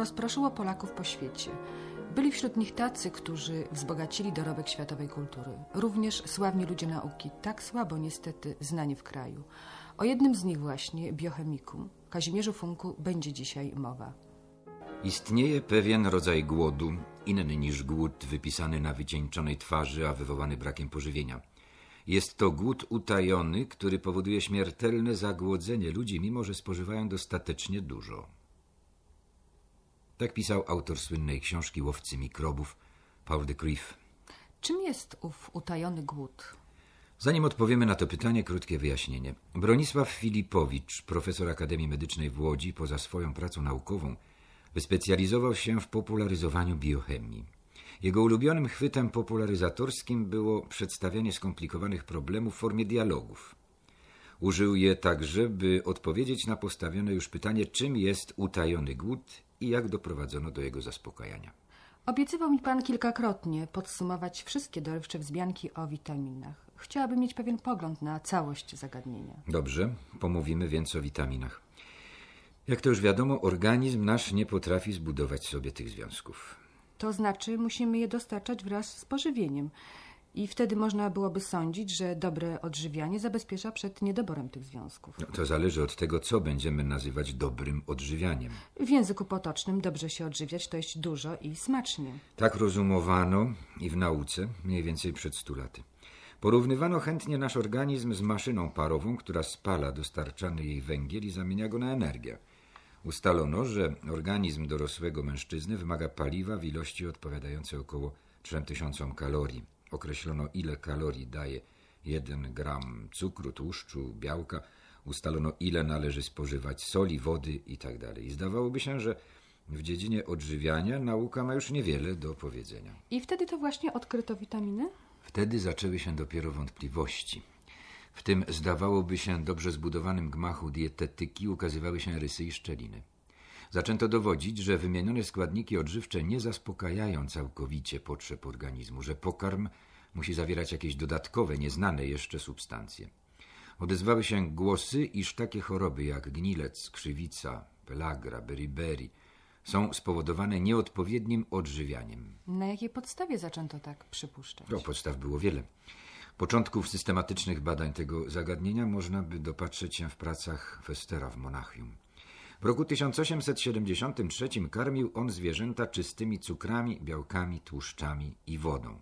rozproszyło Polaków po świecie. Byli wśród nich tacy, którzy wzbogacili dorobek światowej kultury. Również sławni ludzie nauki, tak słabo niestety znani w kraju. O jednym z nich właśnie, biochemiku, Kazimierzu Funku, będzie dzisiaj mowa. Istnieje pewien rodzaj głodu, inny niż głód wypisany na wycieńczonej twarzy, a wywołany brakiem pożywienia. Jest to głód utajony, który powoduje śmiertelne zagłodzenie ludzi, mimo że spożywają dostatecznie dużo. Tak pisał autor słynnej książki Łowcy mikrobów, Paul de Kruif. Czym jest ów utajony głód? Zanim odpowiemy na to pytanie, krótkie wyjaśnienie. Bronisław Filipowicz, profesor Akademii Medycznej w Łodzi, poza swoją pracą naukową, wyspecjalizował się w popularyzowaniu biochemii. Jego ulubionym chwytem popularyzatorskim było przedstawianie skomplikowanych problemów w formie dialogów. Użył je także, by odpowiedzieć na postawione już pytanie, czym jest utajony głód i jak doprowadzono do jego zaspokajania. Obiecywał mi pan kilkakrotnie podsumować wszystkie dorywcze wzmianki o witaminach. Chciałabym mieć pewien pogląd na całość zagadnienia. Dobrze, pomówimy więc o witaminach. Jak to już wiadomo, organizm nasz nie potrafi zbudować sobie tych związków. To znaczy musimy je dostarczać wraz z pożywieniem. I wtedy można byłoby sądzić, że dobre odżywianie zabezpiecza przed niedoborem tych związków. No, to zależy od tego, co będziemy nazywać dobrym odżywianiem. W języku potocznym dobrze się odżywiać to jest dużo i smacznie. Tak rozumowano i w nauce mniej więcej przed 100 laty. Porównywano chętnie nasz organizm z maszyną parową, która spala dostarczany jej węgiel i zamienia go na energię. Ustalono, że organizm dorosłego mężczyzny wymaga paliwa w ilości odpowiadającej około 3000 kalorii. Określono, ile kalorii daje 1 gram cukru, tłuszczu, białka. Ustalono, ile należy spożywać soli, wody itd. I zdawałoby się, że w dziedzinie odżywiania nauka ma już niewiele do powiedzenia. I wtedy to właśnie odkryto witaminy? Wtedy zaczęły się dopiero wątpliwości. W tym, zdawałoby się, dobrze zbudowanym gmachu dietetyki ukazywały się rysy i szczeliny. Zaczęto dowodzić, że wymienione składniki odżywcze nie zaspokajają całkowicie potrzeb organizmu, że pokarm musi zawierać jakieś dodatkowe, nieznane jeszcze substancje. Odezwały się głosy, iż takie choroby jak gnilec, krzywica, pelagra, beriberi są spowodowane nieodpowiednim odżywianiem. Na jakiej podstawie zaczęto tak przypuszczać? No, podstaw było wiele. Początków systematycznych badań tego zagadnienia można by dopatrzeć się w pracach Festera w Monachium. W roku 1873 karmił on zwierzęta czystymi cukrami, białkami, tłuszczami i wodą.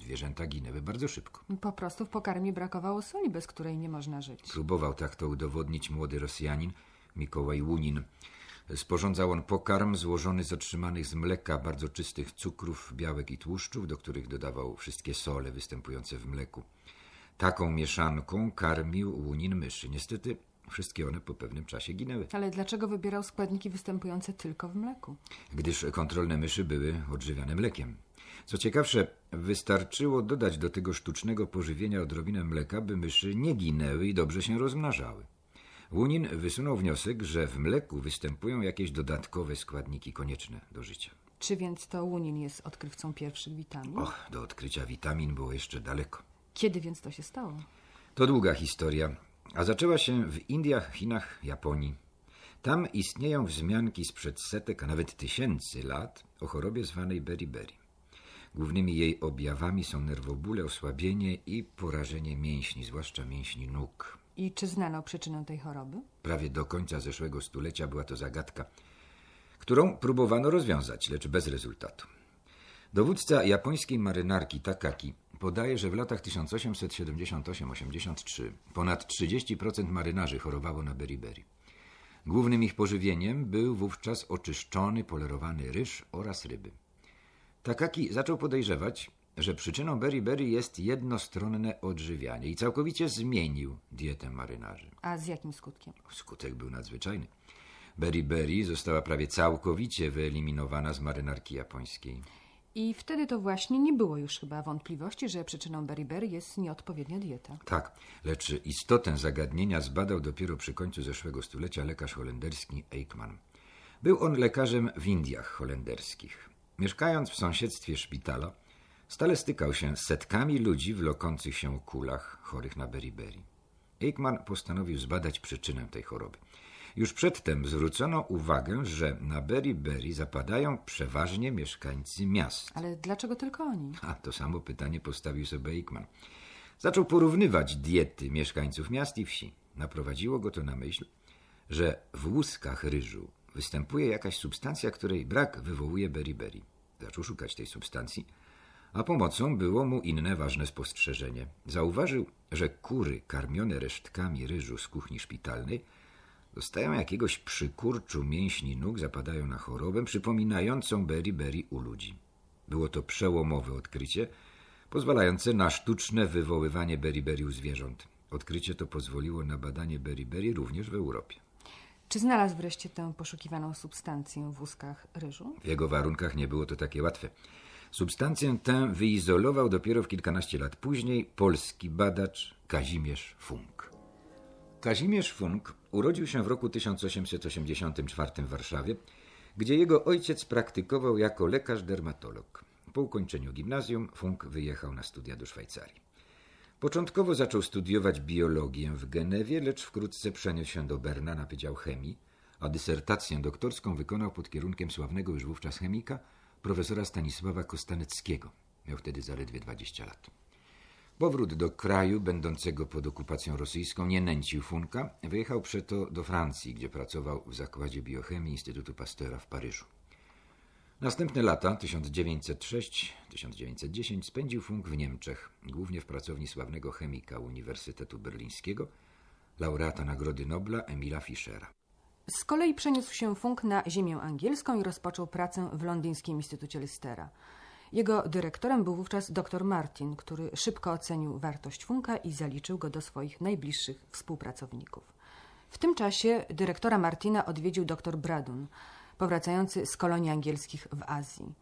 Zwierzęta ginęły bardzo szybko. Po prostu w pokarmie brakowało soli, bez której nie można żyć. Próbował tak to udowodnić młody Rosjanin Mikołaj Łunin. Sporządzał on pokarm złożony z otrzymanych z mleka bardzo czystych cukrów, białek i tłuszczów, do których dodawał wszystkie sole występujące w mleku. Taką mieszanką karmił Łunin myszy. Niestety wszystkie one po pewnym czasie ginęły. Ale dlaczego wybierał składniki występujące tylko w mleku? Gdyż kontrolne myszy były odżywiane mlekiem. Co ciekawsze, wystarczyło dodać do tego sztucznego pożywienia odrobinę mleka, by myszy nie ginęły i dobrze się rozmnażały. Łunin wysunął wniosek, że w mleku występują jakieś dodatkowe składniki konieczne do życia. Czy więc to Łunin jest odkrywcą pierwszych witamin? Och, do odkrycia witamin było jeszcze daleko. Kiedy więc to się stało? To długa historia, a zaczęła się w Indiach, Chinach, Japonii. Tam istnieją wzmianki sprzed setek, a nawet 1000 lat o chorobie zwanej beriberi. Głównymi jej objawami są nerwobóle, osłabienie i porażenie mięśni, zwłaszcza mięśni nóg. I czy znano przyczynę tej choroby? Prawie do końca zeszłego stulecia była to zagadka, którą próbowano rozwiązać, lecz bez rezultatu. Dowódca japońskiej marynarki Takaki podaje, że w latach 1878-83 ponad 30% marynarzy chorowało na beriberi. Głównym ich pożywieniem był wówczas oczyszczony, polerowany ryż oraz ryby. Takaki zaczął podejrzewać, że przyczyną beriberi jest jednostronne odżywianie i całkowicie zmienił dietę marynarzy. A z jakim skutkiem? Skutek był nadzwyczajny. Beriberi została prawie całkowicie wyeliminowana z marynarki japońskiej. I wtedy to właśnie nie było już chyba wątpliwości, że przyczyną beriberi jest nieodpowiednia dieta. Tak, lecz istotę zagadnienia zbadał dopiero przy końcu zeszłego stulecia lekarz holenderski Eijkman. Był on lekarzem w Indiach holenderskich. Mieszkając w sąsiedztwie szpitala, stale stykał się z setkami ludzi w lokących się kulach chorych na beriberi. Eijkman postanowił zbadać przyczynę tej choroby. Już przedtem zwrócono uwagę, że na beriberi zapadają przeważnie mieszkańcy miast. Ale dlaczego tylko oni? A to samo pytanie postawił sobie Eijkman. Zaczął porównywać diety mieszkańców miast i wsi. Naprowadziło go to na myśl, że w łuskach ryżu występuje jakaś substancja, której brak wywołuje beriberi. Zaczął szukać tej substancji, a pomocą było mu inne ważne spostrzeżenie. Zauważył, że kury karmione resztkami ryżu z kuchni szpitalnej dostają jakiegoś przykurczu mięśni nóg, zapadają na chorobę przypominającą beriberi u ludzi. Było to przełomowe odkrycie, pozwalające na sztuczne wywoływanie beriberi u zwierząt. Odkrycie to pozwoliło na badanie beriberi również w Europie. Czy znalazł wreszcie tę poszukiwaną substancję w łuskach ryżu? W jego warunkach nie było to takie łatwe. Substancję tę wyizolował dopiero w kilkanaście lat później polski badacz Kazimierz Funk. Kazimierz Funk urodził się w roku 1884 w Warszawie, gdzie jego ojciec praktykował jako lekarz-dermatolog. Po ukończeniu gimnazjum Funk wyjechał na studia do Szwajcarii. Początkowo zaczął studiować biologię w Genewie, lecz wkrótce przeniósł się do Berna na Wydział Chemii, a dysertację doktorską wykonał pod kierunkiem sławnego już wówczas chemika, profesora Stanisława Kostaneckiego. Miał wtedy zaledwie 20 lat. Powrót do kraju będącego pod okupacją rosyjską nie nęcił Funka, wyjechał przeto do Francji, gdzie pracował w Zakładzie Biochemii Instytutu Pasteura w Paryżu. Następne lata, 1906-1910, spędził Funk w Niemczech, głównie w pracowni sławnego chemika Uniwersytetu Berlińskiego, laureata Nagrody Nobla Emila Fischera. Z kolei przeniósł się Funk na ziemię angielską i rozpoczął pracę w londyńskim Instytucie Listera. Jego dyrektorem był wówczas dr Martin, który szybko ocenił wartość Funka i zaliczył go do swoich najbliższych współpracowników. W tym czasie dyrektora Martina odwiedził dr Braddon, powracający z kolonii angielskich w Azji.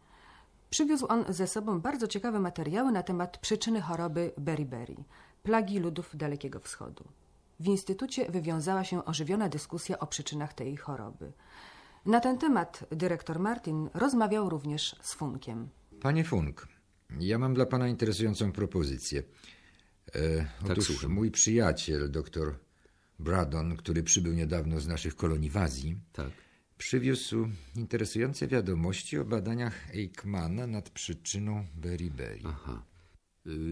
Przywiózł on ze sobą bardzo ciekawe materiały na temat przyczyny choroby beriberi, plagi ludów Dalekiego Wschodu. W instytucie wywiązała się ożywiona dyskusja o przyczynach tej choroby. Na ten temat dyrektor Martin rozmawiał również z Funkiem. Panie Funk, ja mam dla pana interesującą propozycję. Otóż tak, mój przyjaciel, dr Braddon, który przybył niedawno z naszych kolonii w Azji, tak, przywiózł interesujące wiadomości o badaniach Eijkmana nad przyczyną beriberi. Aha.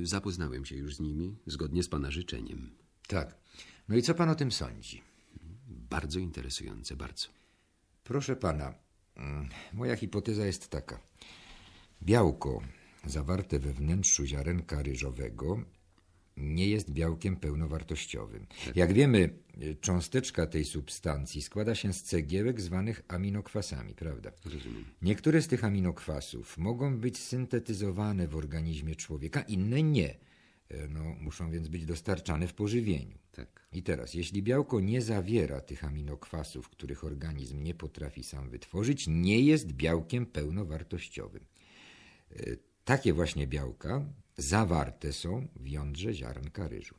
Zapoznałem się już z nimi, zgodnie z pana życzeniem. Tak. No i co pan o tym sądzi? Bardzo interesujące, bardzo. Proszę pana, moja hipoteza jest taka. Białko zawarte we wnętrzu ziarenka ryżowego nie jest białkiem pełnowartościowym. Tak. Jak wiemy, cząsteczka tej substancji składa się z cegiełek zwanych aminokwasami, prawda? Rozumiem. Niektóre z tych aminokwasów mogą być syntetyzowane w organizmie człowieka, inne nie. No, muszą więc być dostarczane w pożywieniu. Tak. I teraz, jeśli białko nie zawiera tych aminokwasów, których organizm nie potrafi sam wytworzyć, nie jest białkiem pełnowartościowym. Takie właśnie białka zawarte są w jądrze ziarnka ryżu.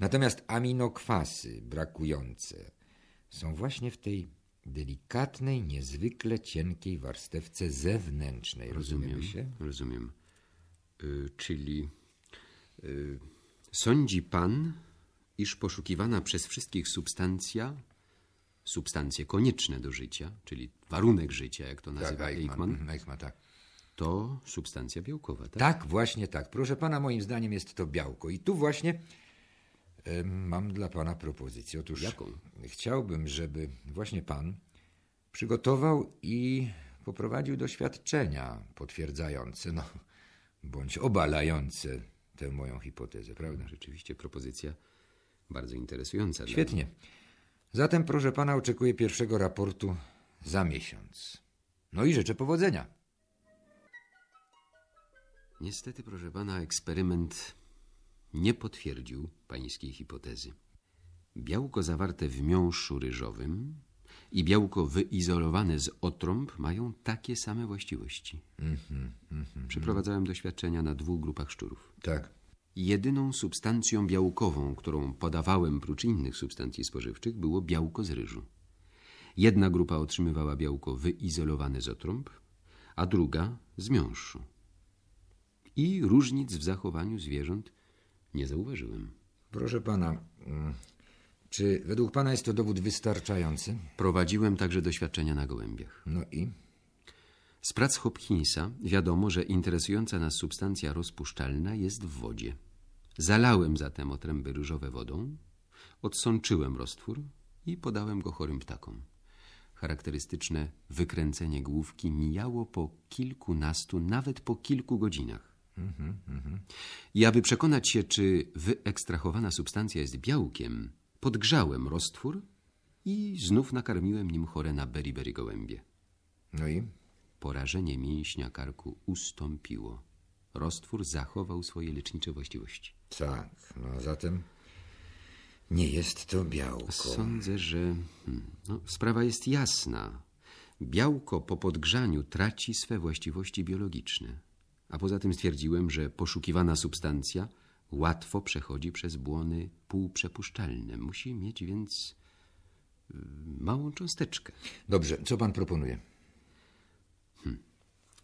Natomiast aminokwasy brakujące są właśnie w tej delikatnej, niezwykle cienkiej warstewce zewnętrznej. Rozumiemy się? Rozumiem. Czyli sądzi pan, iż poszukiwana przez wszystkich substancja, substancje konieczne do życia, czyli warunek życia, jak to nazywa Eijkman, tak, to substancja białkowa, tak? Tak, właśnie tak. Proszę pana, moim zdaniem jest to białko. I tu właśnie mam dla pana propozycję. Otóż jaką? Chciałbym, żeby właśnie pan przygotował i poprowadził doświadczenia potwierdzające, no, bądź obalające tę moją hipotezę, prawda? Rzeczywiście propozycja bardzo interesująca. Świetnie. Zatem, proszę pana, oczekuję pierwszego raportu za miesiąc. No i życzę powodzenia. Niestety, proszę pana, eksperyment nie potwierdził pańskiej hipotezy. Białko zawarte w miąższu ryżowym i białko wyizolowane z otrąb mają takie same właściwości. Przeprowadzałem doświadczenia na 2 grupach szczurów. Tak. Jedyną substancją białkową, którą podawałem prócz innych substancji spożywczych, było białko z ryżu. Jedna grupa otrzymywała białko wyizolowane z otrąb, a druga z miąższu. I różnic w zachowaniu zwierząt nie zauważyłem. Proszę pana, Czy według pana jest to dowód wystarczający? Prowadziłem także doświadczenia na gołębiach. No i? Z prac Hopkinsa wiadomo, że interesująca nas substancja rozpuszczalna jest w wodzie. Zalałem zatem otręby ryżowe wodą, odsączyłem roztwór i podałem go chorym ptakom. Charakterystyczne wykręcenie główki mijało po kilkunastu, nawet po kilku godzinach. I aby przekonać się, czy wyekstrahowana substancja jest białkiem, podgrzałem roztwór i znów nakarmiłem nim chore na beriberi gołębie. No i? Porażenie mięśnia karku ustąpiło. Roztwór zachował swoje lecznicze właściwości. Tak, no a zatem nie jest to białko. Sądzę, że sprawa jest jasna. Białko po podgrzaniu traci swe właściwości biologiczne. A poza tym stwierdziłem, że poszukiwana substancja łatwo przechodzi przez błony półprzepuszczalne. Musi mieć więc małą cząsteczkę. Dobrze, co pan proponuje?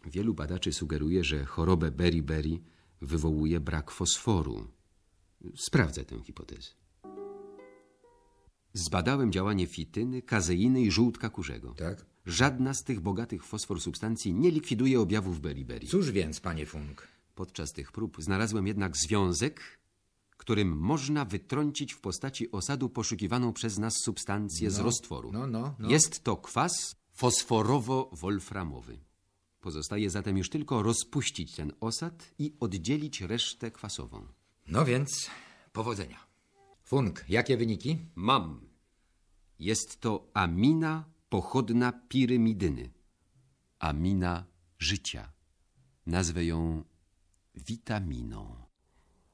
Wielu badaczy sugeruje, że chorobę beriberi wywołuje brak fosforu. Sprawdzę tę hipotezę. Zbadałem działanie fityny, kazeiny i żółtka kurzego. Tak? Żadna z tych bogatych fosfor substancji nie likwiduje objawów beriberi. Cóż więc, panie Funk? Podczas tych prób znalazłem jednak związek, którym można wytrącić w postaci osadu poszukiwaną przez nas substancję z roztworu. Jest to kwas fosforowo-wolframowy. Pozostaje zatem już tylko rozpuścić ten osad i oddzielić resztę kwasową. No więc, powodzenia. Funk, jakie wyniki? Mam. Jest to amina pochodna pirymidyny. Amina życia. Nazwę ją witaminą.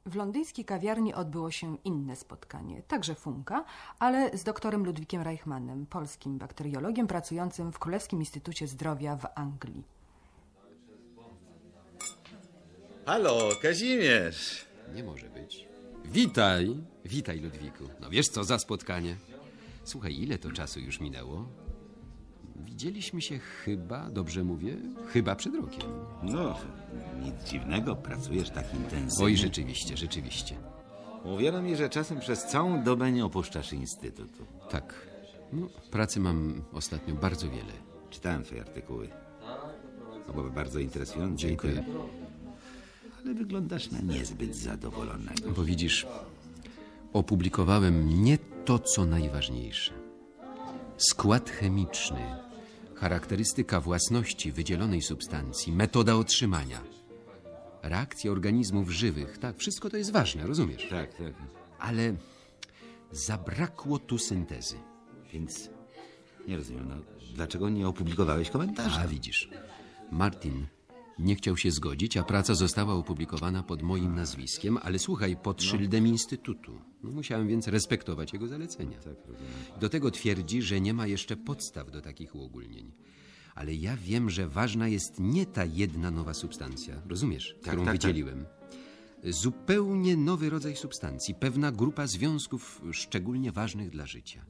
W londyńskiej kawiarni odbyło się inne spotkanie, także Funka, ale z doktorem Ludwikiem Rajchmanem, polskim bakteriologiem pracującym w Królewskim Instytucie Zdrowia w Anglii. Halo, Kazimierz! Nie może być. Witaj! Witaj, Ludwiku. No wiesz co za spotkanie? Słuchaj, ile to czasu już minęło? Widzieliśmy się chyba, dobrze mówię, chyba przed rokiem. No, nic dziwnego, pracujesz tak intensywnie. Oj, rzeczywiście, rzeczywiście. Uwiera mi, że czasem przez całą dobę nie opuszczasz instytutu. Tak. No, pracy mam ostatnio bardzo wiele. Czytałem twoje artykuły. Oba bardzo interesujące. Dziękuję. Ale wyglądasz na niezbyt zadowolonego. Bo widzisz, opublikowałem nie to, co najważniejsze. Skład chemiczny, charakterystyka własności wydzielonej substancji, metoda otrzymania, reakcje organizmów żywych. Tak, wszystko to jest ważne, rozumiesz? Tak, tak. Ale zabrakło tu syntezy. Więc nie rozumiem, no, dlaczego nie opublikowałeś komentarza? A widzisz, Martin nie chciał się zgodzić, a praca została opublikowana pod moim nazwiskiem, ale słuchaj, pod szyldem Instytutu. No, musiałem więc respektować jego zalecenia. Do tego twierdzi, że nie ma jeszcze podstaw do takich uogólnień. Ale ja wiem, że ważna jest nie ta jedna nowa substancja, rozumiesz, którą wydzieliłem. Zupełnie nowy rodzaj substancji, pewna grupa związków szczególnie ważnych dla życia.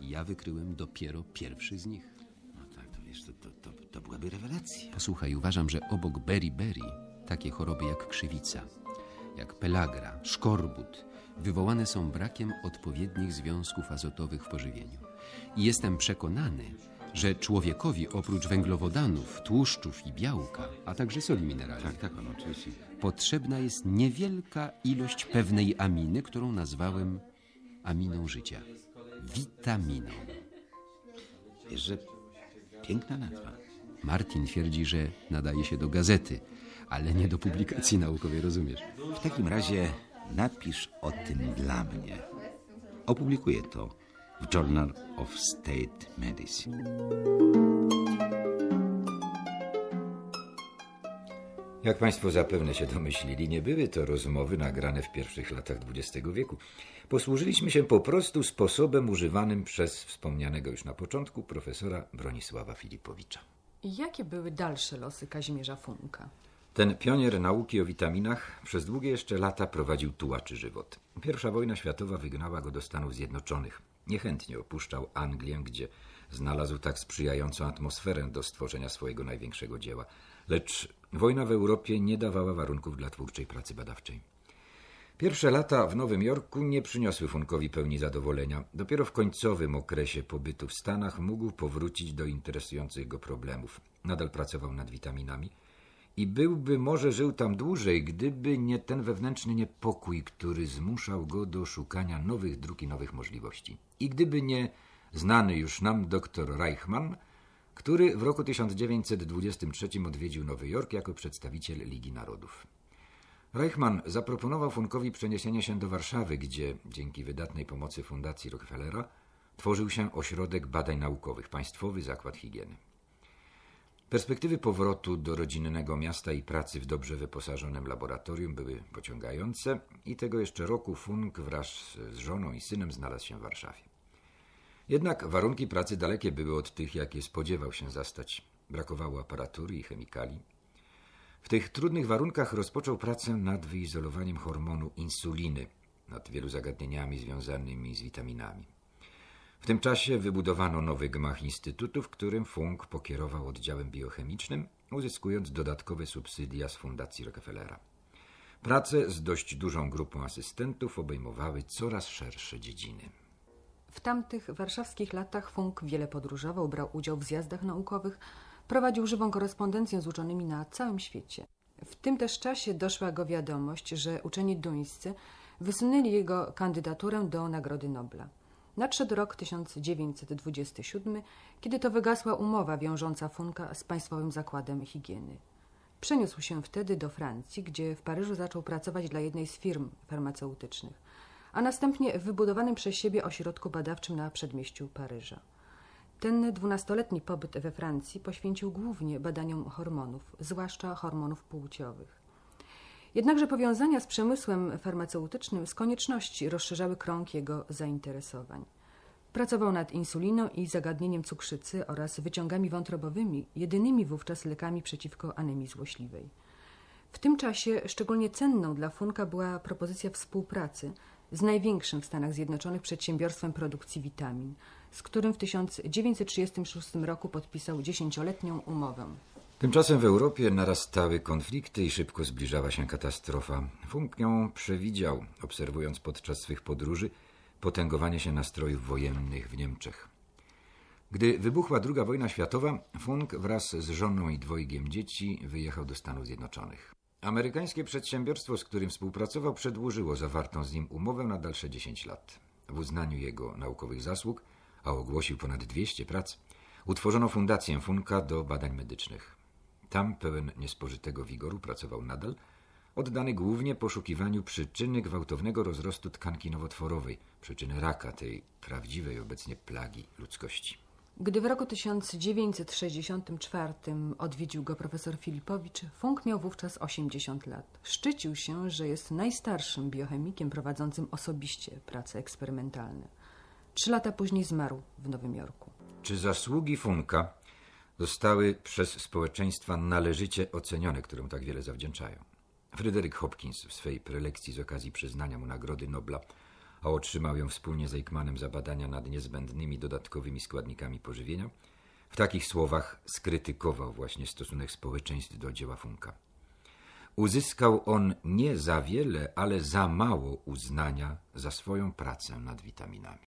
Ja wykryłem dopiero pierwszy z nich. To byłaby rewelacja. Posłuchaj, uważam, że obok beriberi takie choroby jak krzywica, jak pelagra, szkorbut wywołane są brakiem odpowiednich związków azotowych w pożywieniu. I jestem przekonany, że człowiekowi oprócz węglowodanów, tłuszczów i białka, a także soli mineralnych, potrzebna jest niewielka ilość pewnej aminy, którą nazwałem aminą życia. Witaminą. Wiesz, że piękna nazwa. Martin twierdzi, że nadaje się do gazety, ale nie do publikacji naukowej, rozumiesz? W takim razie napisz o tym dla mnie. Opublikuję to w Journal of State Medicine. Jak państwo zapewne się domyślili, nie były to rozmowy nagrane w pierwszych latach XX wieku. Posłużyliśmy się po prostu sposobem używanym przez wspomnianego już na początku profesora Bronisława Filipowicza. Jakie były dalsze losy Kazimierza Funka? Ten pionier nauki o witaminach przez długie jeszcze lata prowadził tułaczy żywot. Pierwsza wojna światowa wygnała go do Stanów Zjednoczonych. Niechętnie opuszczał Anglię, gdzie znalazł tak sprzyjającą atmosferę do stworzenia swojego największego dzieła. Lecz wojna w Europie nie dawała warunków dla twórczej pracy badawczej. Pierwsze lata w Nowym Jorku nie przyniosły Funkowi pełni zadowolenia. Dopiero w końcowym okresie pobytu w Stanach mógł powrócić do interesujących go problemów. Nadal pracował nad witaminami i byłby może żył tam dłużej, gdyby nie ten wewnętrzny niepokój, który zmuszał go do szukania nowych dróg i nowych możliwości. I gdyby nie znany już nam doktor Rajchman, który w roku 1923 odwiedził Nowy Jork jako przedstawiciel Ligi Narodów. Rajchman zaproponował Funkowi przeniesienie się do Warszawy, gdzie dzięki wydatnej pomocy Fundacji Rockefellera tworzył się Ośrodek Badań Naukowych, Państwowy Zakład Higieny. Perspektywy powrotu do rodzinnego miasta i pracy w dobrze wyposażonym laboratorium były pociągające i tego jeszcze roku Funk wraz z żoną i synem znalazł się w Warszawie. Jednak warunki pracy dalekie były od tych, jakie spodziewał się zastać. Brakowało aparatury i chemikali. W tych trudnych warunkach rozpoczął pracę nad wyizolowaniem hormonu insuliny, nad wielu zagadnieniami związanymi z witaminami. W tym czasie wybudowano nowy gmach instytutu, w którym Funk pokierował oddziałem biochemicznym, uzyskując dodatkowe subsydia z Fundacji Rockefellera. Prace z dość dużą grupą asystentów obejmowały coraz szersze dziedziny. W tamtych warszawskich latach Funk wiele podróżował, brał udział w zjazdach naukowych, prowadził żywą korespondencję z uczonymi na całym świecie. W tym też czasie doszła go wiadomość, że uczeni duńscy wysunęli jego kandydaturę do Nagrody Nobla. Nadszedł rok 1927, kiedy to wygasła umowa wiążąca Funka z Państwowym Zakładem Higieny. Przeniósł się wtedy do Francji, gdzie w Paryżu zaczął pracować dla jednej z firm farmaceutycznych, a następnie w wybudowanym przez siebie ośrodku badawczym na przedmieściu Paryża. Ten 12-letni pobyt we Francji poświęcił głównie badaniom hormonów, zwłaszcza hormonów płciowych. Jednakże powiązania z przemysłem farmaceutycznym z konieczności rozszerzały krąg jego zainteresowań. Pracował nad insuliną i zagadnieniem cukrzycy oraz wyciągami wątrobowymi, jedynymi wówczas lekami przeciwko anemii złośliwej. W tym czasie szczególnie cenną dla Funka była propozycja współpracy z największym w Stanach Zjednoczonych przedsiębiorstwem produkcji witamin, z którym w 1936 roku podpisał 10-letnią umowę. Tymczasem w Europie narastały konflikty i szybko zbliżała się katastrofa. Funk ją przewidział, obserwując podczas swych podróży potęgowanie się nastrojów wojennych w Niemczech. Gdy wybuchła II wojna światowa, Funk wraz z żoną i dwojgiem dzieci wyjechał do Stanów Zjednoczonych. Amerykańskie przedsiębiorstwo, z którym współpracował, przedłużyło zawartą z nim umowę na dalsze 10 lat. W uznaniu jego naukowych zasług, a ogłosił ponad 200 prac, utworzono Fundację Funka do badań medycznych. Tam pełen niespożytego wigoru pracował nadal, oddany głównie poszukiwaniu przyczyny gwałtownego rozrostu tkanki nowotworowej, przyczyny raka, tej prawdziwej obecnie plagi ludzkości. Gdy w roku 1964 odwiedził go profesor Filipowicz, Funk miał wówczas 80 lat. Szczycił się, że jest najstarszym biochemikiem prowadzącym osobiście prace eksperymentalne. 3 lata później zmarł w Nowym Jorku. Czy zasługi Funka zostały przez społeczeństwa należycie ocenione, którym tak wiele zawdzięczają? Frederick Hopkins w swej prelekcji z okazji przyznania mu Nagrody Nobla, a otrzymał ją wspólnie z Eijkmanem za badania nad niezbędnymi dodatkowymi składnikami pożywienia, w takich słowach skrytykował właśnie stosunek społeczeństw do dzieła Funka. Uzyskał on nie za wiele, ale za mało uznania za swoją pracę nad witaminami.